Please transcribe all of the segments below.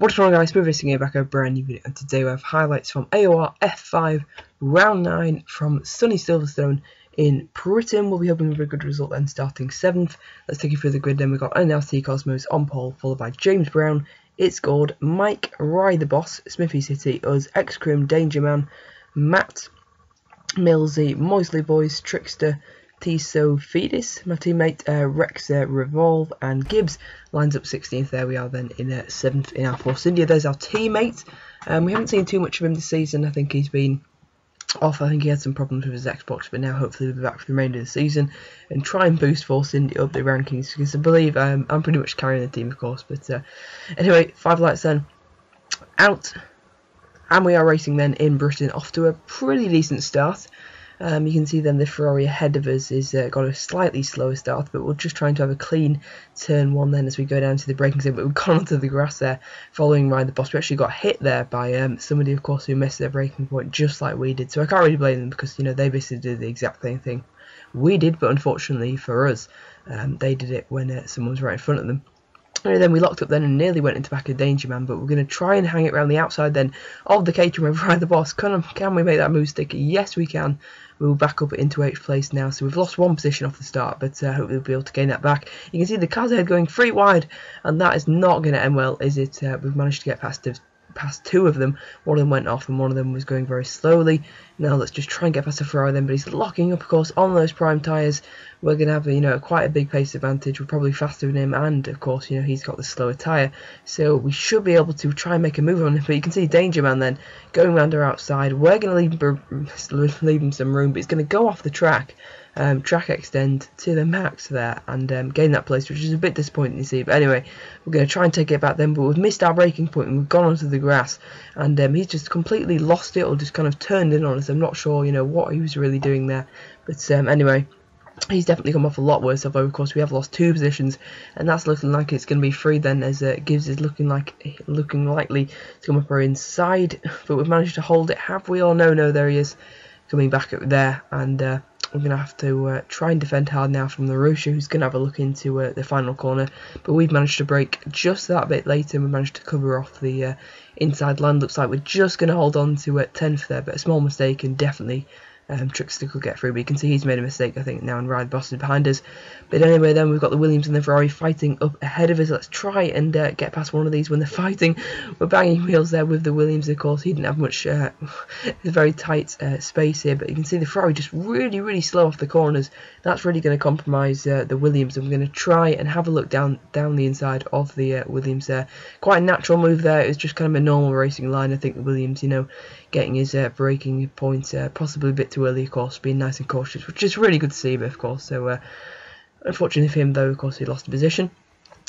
What's wrong guys, Spiffy City here back with a brand new video, and today we have highlights from AOR F5 round 9 from sunny Silverstone in Britain. We'll be hoping for a good result then, starting 7th. Let's take you through the grid. Then we've got NLC Cosmos on pole, followed by James Brown, It's Gold, Mike Ry the Boss, Smithy City, Us, Excrim Danger Man, Matt Milsey, Moseley Boys, Trickster T, Sofedis, my teammate Rexer, Revolve, and Gibbs lines up 16th. There we are then in 7th in our Force India. There's our teammate. We haven't seen too much of him this season. I think he's been off. I think he had some problems with his Xbox, but now hopefully we'll be back for the remainder of the season and try and boost Force India up the rankings, because I believe I'm pretty much carrying the team, of course. But anyway, 5 lights then out, and we are racing then in Britain, off to a pretty decent start. You can see then the Ferrari ahead of us has got a slightly slower start, but we're just trying to have a clean turn one then as we go down to the braking zone. But we've gone onto the grass there following Ry the Boss. We actually got hit there by somebody, of course, who missed their braking point just like we did. So I can't really blame them, because, you know, they basically did the exact same thing we did, but unfortunately for us, they did it when someone was right in front of them. And then we locked up then and nearly went into back of Danger Man, but we're going to try and hang it around the outside then of the catering with Ry the Boss. Can we make that move stick? Yes, we can. We'll back up into 8th place now, so we've lost one position off the start, but hopefully we'll be able to gain that back. You can see the cars ahead going 3 wide, and that is not going to end well, is it? We've managed to get past 2 of them. One of them went off and one of them was going very slowly. Now let's just try and get past the Ferrari then, but he's locking up, of course, on those prime tyres. We're going to have, you know, quite a big pace advantage. We're probably faster than him, and of course, you know, he's got the slower tyre, so we should be able to try and make a move on him. But you can see Danger Man then going round our outside. We're going to leave him some room, but he's going to go off the track, track extend to the max there, and gain that place, which is a bit disappointing to see. But anyway, we're going to try and take it back then, but we've missed our breaking point and we've gone onto the grass, and he's just completely lost it, or just kind of turned in on us. I'm not sure, you know, what he was really doing there, but anyway, he's definitely come off a lot worse, although of course we have lost 2 positions, and that's looking like it's going to be free then, as Gibbs is looking likely to come up our inside, but we've managed to hold it, have we? Oh no, there he is coming back up there, and we're going to have to try and defend hard now from the Russia, who's going to have a look into the final corner. But we've managed to break just that bit later, and we managed to cover off the inside land. Looks like we're just going to hold on to 10th there, but a small mistake, and definitely Trickster could get through. But you can see he's made a mistake, I think, now, and Ry the Boss is behind us. But anyway, then we've got the Williams and the Ferrari fighting up ahead of us. Let's try and get past one of these when they're fighting. We're banging wheels there with the Williams, of course. He didn't have much, very tight space here. But you can see the Ferrari just really, really slow off the corners. That's really going to compromise the Williams. And we're going to try and have a look down the inside of the Williams there. Quite a natural move there. It was just kind of a normal racing line. I think the Williams, you know, getting his braking point possibly a bit too early, of course, being nice and cautious, which is really good to see, but of course, so unfortunately for him, though, of course, he lost a position.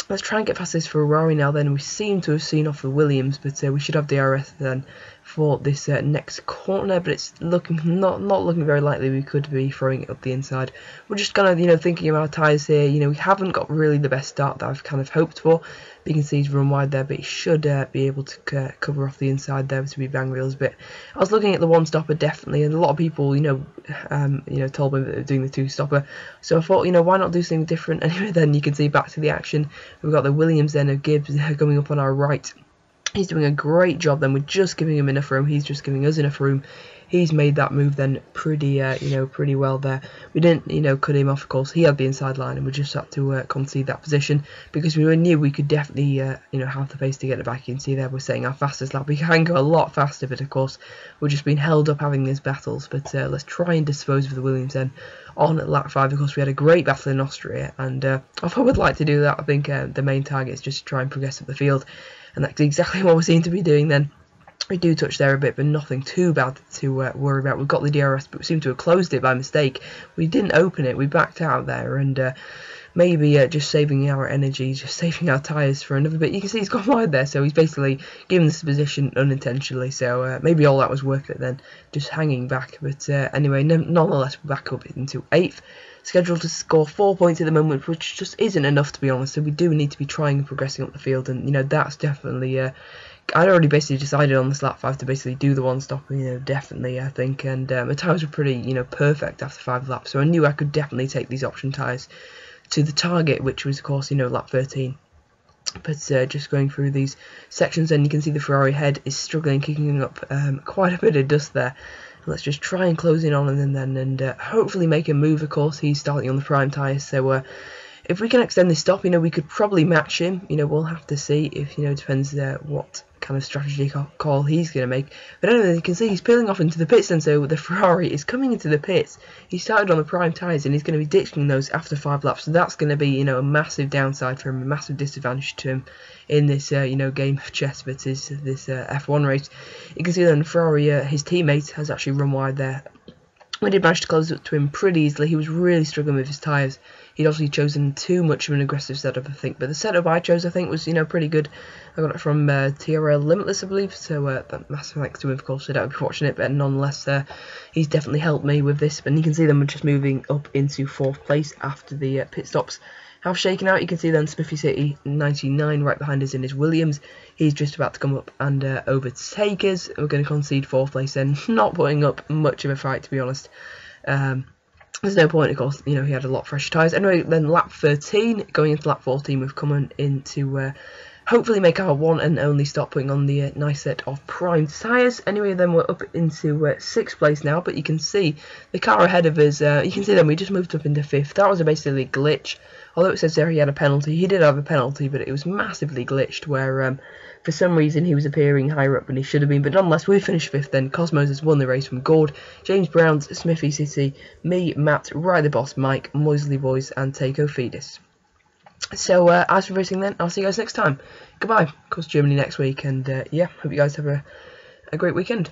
Let's try and get past this Ferrari now then. We seem to have seen off the Williams, but we should have DRS then for this next corner, but it's looking not looking very likely. We could be throwing it up the inside. We're just kind of, you know, thinking about our tyres here. You know, we haven't got really the best start that I've kind of hoped for. But you can see he's run wide there, but he should be able to cover off the inside there to be bang wheels a bit. I was looking at the one-stopper definitely, and a lot of people, you know, told me that they were doing the two-stopper. So I thought, you know, why not do something different? Anyway, then you can see back to the action. We've got the Williams then of Gibbs coming up on our right. He's doing a great job then. We're just giving him enough room. He's just giving us enough room. He's made that move then pretty, you know, pretty well there. We didn't, you know, cut him off, of course. He had the inside line, and we just had to concede that position, because we knew we could definitely, you know, have the pace to get it back. You can see there we're saying our fastest lap. We can go a lot faster, but of course, we're just being held up having these battles. But let's try and dispose of the Williams then on lap 5. Of course, we had a great battle in Austria, and if I would like to do that, I think the main target is just to try and progress up the field. And that's exactly what we seem to be doing then. We do touch there a bit, but nothing too bad to worry about. We've got the DRS, but we seem to have closed it by mistake. We didn't open it. We backed out there, and maybe just saving our energy, just saving our tyres for another bit. You can see he's gone wide there, so he's basically given this position unintentionally. So maybe all that was worth it then, just hanging back. But anyway, nonetheless, we're back up into 8th. Scheduled to score 4 points at the moment, which just isn't enough, to be honest. So we do need to be trying and progressing up the field, and, you know, that's definitely... I'd already basically decided on this lap 5 to basically do the one-stopper, you know, definitely, I think. And the tyres were pretty, you know, perfect after 5 laps, so I knew I could definitely take these option tyres to the target, which was, of course, you know, lap 13. But just going through these sections, and you can see the Ferrari head is struggling, kicking up quite a bit of dust there. And let's just try and close in on them then, and hopefully make a move. Of course, he's starting on the prime tyre, so if we can extend this stop, we could probably match him. We'll have to see if, it depends what kind of strategy call he's going to make. But anyway, you can see he's peeling off into the pits, and so the Ferrari is coming into the pits. He started on the prime tyres, and he's going to be ditching those after 5 laps. So that's going to be, a massive downside for him, a massive disadvantage to him in this, game of chess, but this F1 race. You can see then Ferrari, his teammate, has actually run wide there. We did manage to close up to him pretty easily. He was really struggling with his tyres. He'd obviously chosen too much of an aggressive setup, I think. But the setup I chose, I think, was, pretty good. I got it from TRL Limitless, I believe. So, massive thanks to him, of course. I don't be watching it, but nonetheless, he's definitely helped me with this. And you can see them just moving up into 4th place after the pit stops have shaken out. You can see then Spiffy City 99 right behind us in his Williams. He's just about to come up and overtake us. We're going to concede 4th place then, not putting up much of a fight, to be honest. There's no point, of course, he had a lot fresher tyres. Anyway, then lap 13, going into lap 14, we've come in to hopefully make our one and only stop, putting on the nice set of prime tyres. Anyway, then we're up into 6th place now, but you can see the car ahead of us, you can see then we just moved up into 5th. That was basically a glitch. Although it says there he had a penalty, he did have a penalty, but it was massively glitched where for some reason he was appearing higher up than he should have been. But nonetheless, we finished 5th then. Cosmos has won the race from Gord, James Brown, Smithy City, me, Matt, Ry the Boss, Mike, Moseley Boys and Takeo Fetus. So as for racing then, I'll see you guys next time. Goodbye. Of course, Germany next week, and yeah, hope you guys have a great weekend.